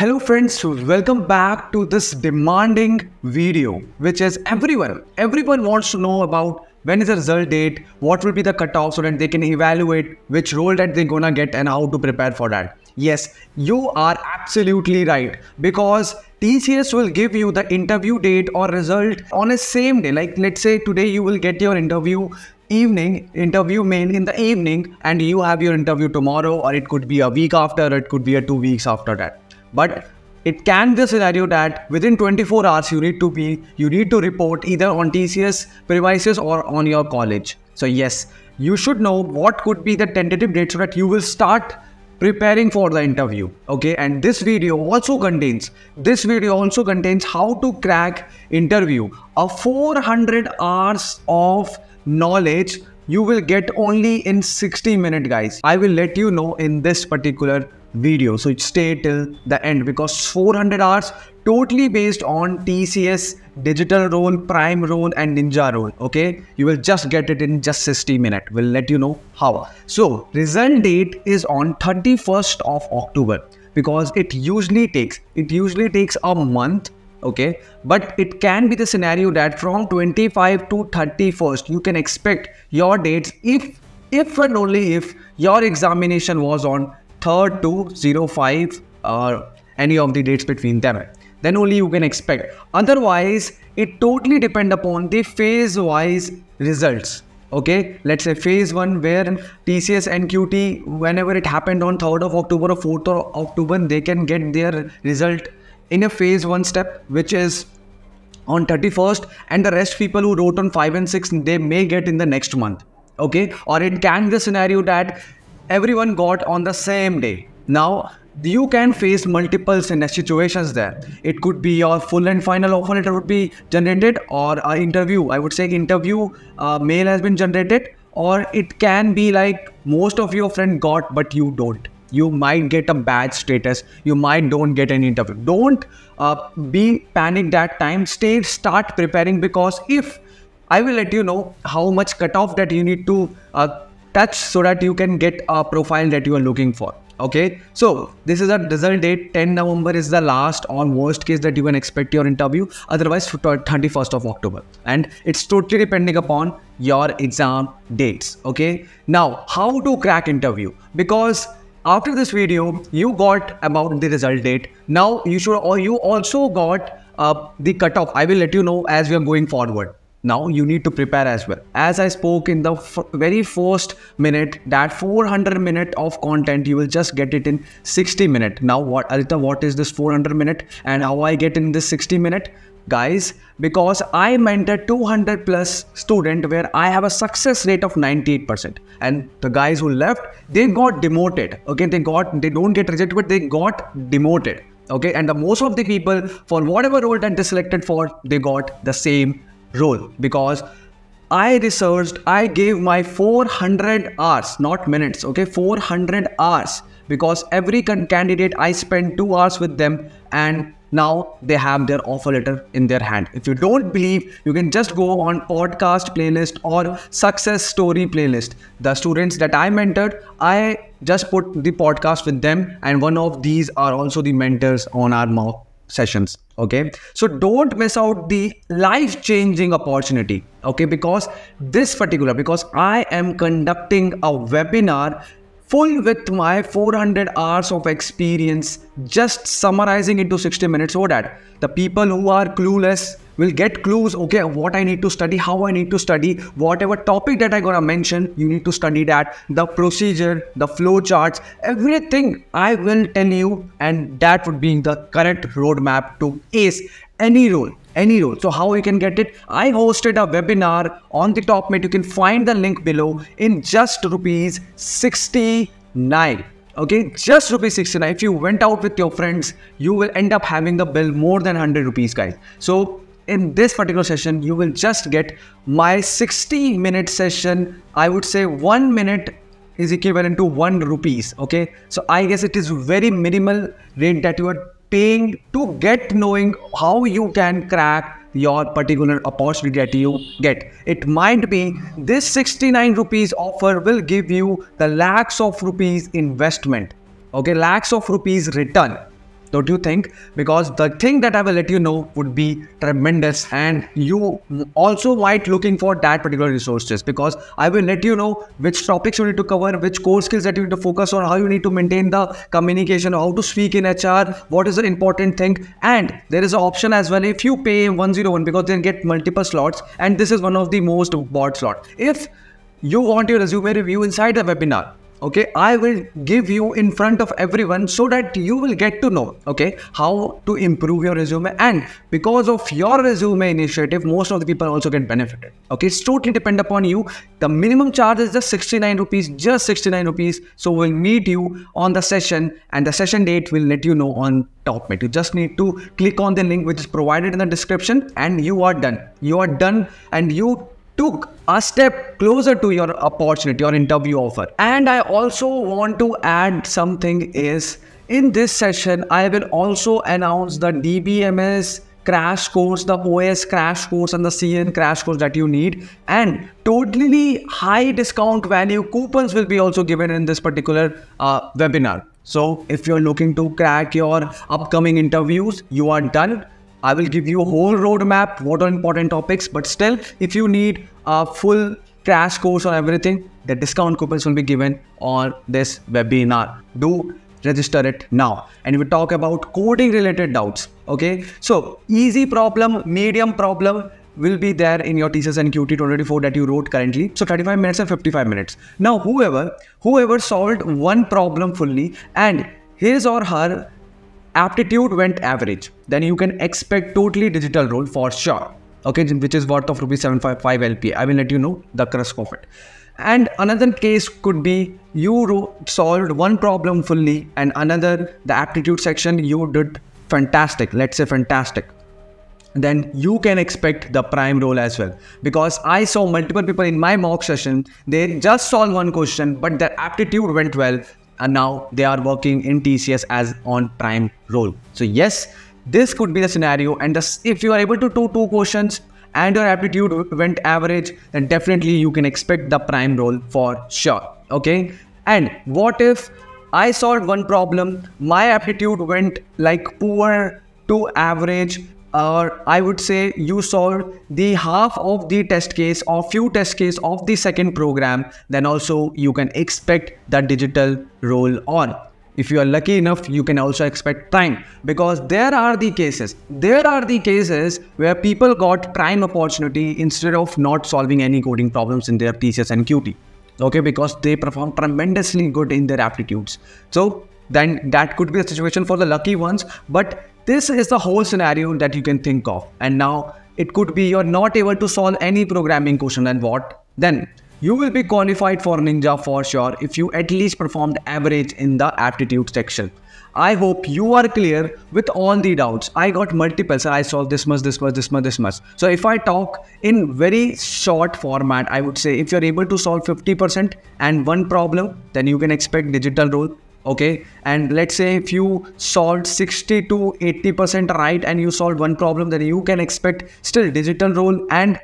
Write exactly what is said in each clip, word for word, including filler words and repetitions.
Hello friends, welcome back to this demanding video, which is everyone, everyone wants to know about when is the result date, what will be the cutoff so that they can evaluate which role that they're gonna get and how to prepare for that. Yes, you are absolutely right, because T C S will give you the interview date or result on a same day. Like let's say today you will get your interview evening, interview mail in the evening, and you have your interview tomorrow, or it could be a week after, or it could be a two weeks after that. But it can be a scenario that within twenty-four hours you need to be, you need to report either on T C S premises or on your college. So yes, you should know what could be the tentative date so that you will start preparing for the interview. Okay, and this video also contains, this video also contains how to crack interview. A four hundred hours of knowledge you will get only in sixty minutes, guys. I will let you know in this particular video. So stay till the end, because four hundred hours totally based on T C S Digital role, Prime role and Ninja role. Okay, you will just get it in just sixty minutes. We'll let you know how. So result date is on thirty-first of October, because it usually takes, it usually takes a month. Okay, but it can be the scenario that from twenty-fifth to thirty-first you can expect your dates if if and only if your examination was on third to oh five or uh, any of the dates between them. Then only you can expect. Otherwise, it totally depends upon the phase wise results. Okay, let's say phase one, where T C S N Q T, whenever it happened on third of October or fourth of October, they can get their result in a phase one step, which is on thirty-first, and the rest people who wrote on five and six, they may get in the next month. Okay, or it can be the scenario that everyone got on the same day. Now you can face multiple situations there. It could be your full and final offer letter would be generated, or an interview, I would say interview uh, mail has been generated, or it can be like most of your friend got but you don't. You might get a bad status, you might don't get any interview. Don't uh, be panicked that time. Stay, start preparing, because if I will let you know how much cutoff that you need to uh, touch so that you can get a profile that you are looking for. Okay, so this is a result date. tenth of November is the last or worst case that you can expect your interview, otherwise thirty-first of October, and it's totally depending upon your exam dates. Okay, now how to crack interview, because after this video you got about the result date. Now you should, or you also got uh, the cutoff. I will let you know as we are going forward. Now you need to prepare as well. As I spoke in the f very first minute, that four hundred minutes of content, you will just get it in sixty minutes. Now what, Arita, what is this four hundred minutes and how I get in this sixty minutes? Guys, because I mentor two hundred plus students where I have a success rate of ninety-eight percent, and the guys who left, they got demoted. Okay, they got, they don't get rejected, but they got demoted. Okay, and the most of the people, for whatever role that they selected for, they got the same role, because I researched, I gave my four hundred hours, not minutes. Okay, four hundred hours, because every candidate I spent two hours with them, and now they have their offer letter in their hand. If you don't believe, you can just go on podcast playlist or success story playlist. The students that I mentored, I just put the podcast with them, and one of these are also the mentors on our mock sessions. Okay, so don't miss out the life-changing opportunity. Okay, because this particular, because I am conducting a webinar full with my four hundred hours of experience, just summarizing into sixty minutes, so that the people who are clueless will get clues. Okay, what I need to study, how I need to study, whatever topic that I'm gonna mention, you need to study that, the procedure, the flow charts, everything I will tell you, and that would be the correct roadmap to ace any role, any role. So how you can get it? I hosted a webinar on the top mate. You can find the link below in just rupees sixty-nine. Okay, just rupees sixty-nine. If you went out with your friends, you will end up having the bill more than one hundred rupees, guys. So in this particular session, you will just get my sixty minute session. I would say one minute is equivalent to one rupees. Okay, so I guess it is very minimal rate that you are paying to get knowing how you can crack your particular opportunity that you get. It might be this sixty-nine rupees offer will give you the lakhs of rupees investment. Okay, lakhs of rupees return. Don't you think? Because the thing that I will let you know would be tremendous, and you also might looking for that particular resources, because I will let you know which topics you need to cover, which core skills that you need to focus on, how you need to maintain the communication, how to speak in H R, what is the important thing. And there is an option as well, if you pay one oh one, because then get multiple slots, and this is one of the most bought slot. If you want your resume review inside the webinar, okay, I will give you in front of everyone so that you will get to know, okay, how to improve your resume. And because of your resume initiative, most of the people also get benefited. Okay, it's totally depend upon you. The minimum charge is just sixty-nine rupees, just sixty-nine rupees. So we'll meet you on the session, and the session date will let you know on TopMate. You just need to click on the link which is provided in the description, and you are done. You are done, and you took a step closer to your opportunity or interview offer. And I also want to add something is, in this session, I will also announce the D B M S crash course, the O S crash course, and the C N crash course that you need. And totally high discount value coupons will be also given in this particular uh, webinar. So if you're looking to crack your upcoming interviews, you are done. I will give you a whole roadmap, what are important topics, but still, if you need a full crash course on everything, the discount coupons will be given on this webinar. Do register it now. And we talk about coding related doubts, okay? So easy problem, medium problem will be there in your T C S N Q T twenty twenty-four that you wrote currently. So thirty-five minutes and fifty-five minutes. Now, whoever, whoever solved one problem fully and his or her aptitude went average, then you can expect totally digital role for sure, okay, which is worth of rupees seven fifty-five L P A. I will let you know the crux of it. And another case could be you wrote, solved one problem fully, and another, the aptitude section, you did fantastic, let's say fantastic, then you can expect the prime role as well. Because I saw multiple people in my mock session, they just solved one question, but their aptitude went well, and now they are working in T C S as on prime role. So yes, this could be the scenario. And this, if you are able to do two questions and your aptitude went average, then definitely you can expect the prime role for sure, okay? And what if I solved one problem, my aptitude went like poor to average, or I would say you solved the half of the test case or few test case of the second program, then also you can expect the digital role on. If you are lucky enough, you can also expect prime, because there are the cases, there are the cases where people got prime opportunity instead of not solving any coding problems in their T C S N Q T, okay, because they perform tremendously good in their aptitudes. So then that could be a situation for the lucky ones, but this is the whole scenario that you can think of. And now it could be you're not able to solve any programming question, and what? Then you will be qualified for Ninja for sure if you at least performed average in the aptitude section. I hope you are clear with all the doubts. I got multiples. I solved this much, this much, this much, this much. So if I talk in very short format, I would say if you're able to solve fifty percent and one problem, then you can expect digital role. Okay, and let's say if you solved sixty to eighty percent right and you solved one problem, then you can expect still digital role. And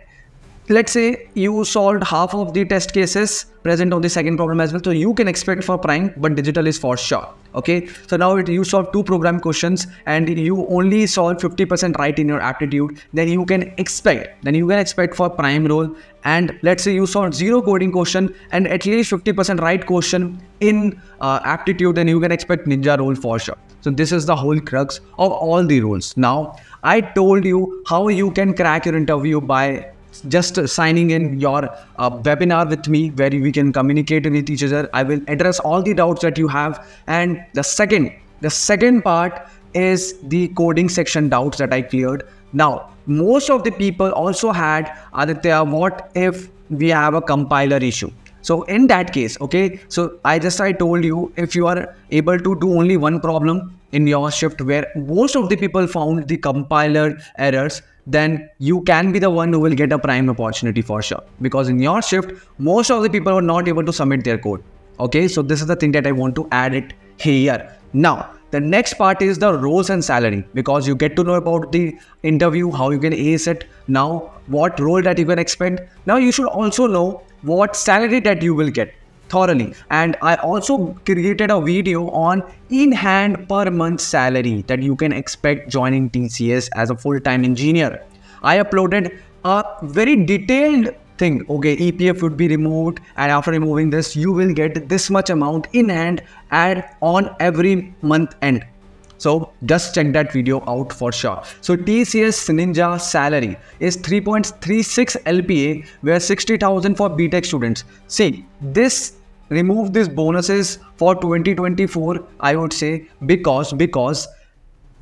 let's say you solved half of the test cases present on the second problem as well, so you can expect for prime, but digital is for sure, okay? So now it, you solve two program questions and you only solve fifty percent right in your aptitude, then you can expect, then you can expect for prime role. And let's say you solved zero coding question and at least fifty percent right question in uh, aptitude, then you can expect ninja role for sure. So this is the whole crux of all the roles. Now, I told you how you can crack your interview by just signing in your uh, webinar with me, where we can communicate with each other. I will address all the doubts that you have. And the second, the second part is the coding section doubts that I cleared. Now, most of the people also had, Aditya, what if we have a compiler issue? So in that case, okay, so I just, I told you, if you are able to do only one problem in your shift where most of the people found the compiler errors, then you can be the one who will get a prime opportunity for sure. Because in your shift, most of the people were not able to submit their code. Okay, so this is the thing that I want to add it here. Now, the next part is the roles and salary, because you get to know about the interview, how you can ace it. Now, what role that you can expect. Now, you should also know what salary that you will get. thoroughly. And I also created a video on in-hand per month salary that you can expect joining T C S as a full-time engineer. I uploaded a very detailed thing. Okay, E P F would be removed, and after removing this, you will get this much amount in hand and on every month end. So just check that video out for sure. So T C S Ninja salary is three point three six L P A, where sixty thousand for B.Tech students. See, this remove these bonuses for twenty twenty-four, I would say, because because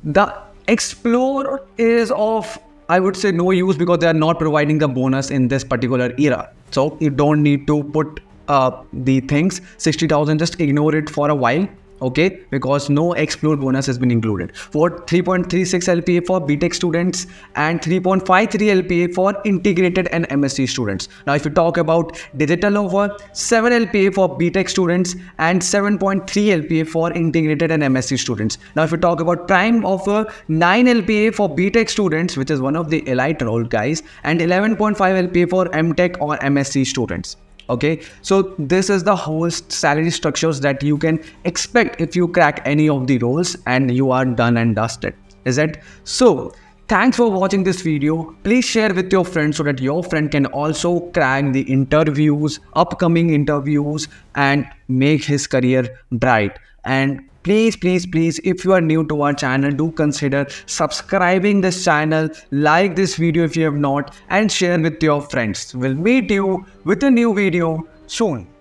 the Explorer is of, I would say, no use, because they are not providing the bonus in this particular era. So you don't need to put uh, the things sixty thousand, just ignore it for a while. Okay, because no Explore bonus has been included. For three point three six L P A for B.Tech students and three point five three L P A for integrated and M S C students. Now, if you talk about Digital over, seven L P A for B.Tech students and seven point three L P A for integrated and M S C students. Now, if you talk about Prime offer, nine L P A for B.Tech students, which is one of the elite role guys, and eleven point five L P A for M.Tech or M S C students. Okay, so this is the whole salary structures that you can expect if you crack any of the roles, and you are done and dusted. Is it? So thanks for watching this video. Please share with your friends so that your friend can also crack the interviews, upcoming interviews, and make his career bright. And please, please, please, if you are new to our channel, do consider subscribing this channel, like this video if you have not, and share with your friends. We'll meet you with a new video soon.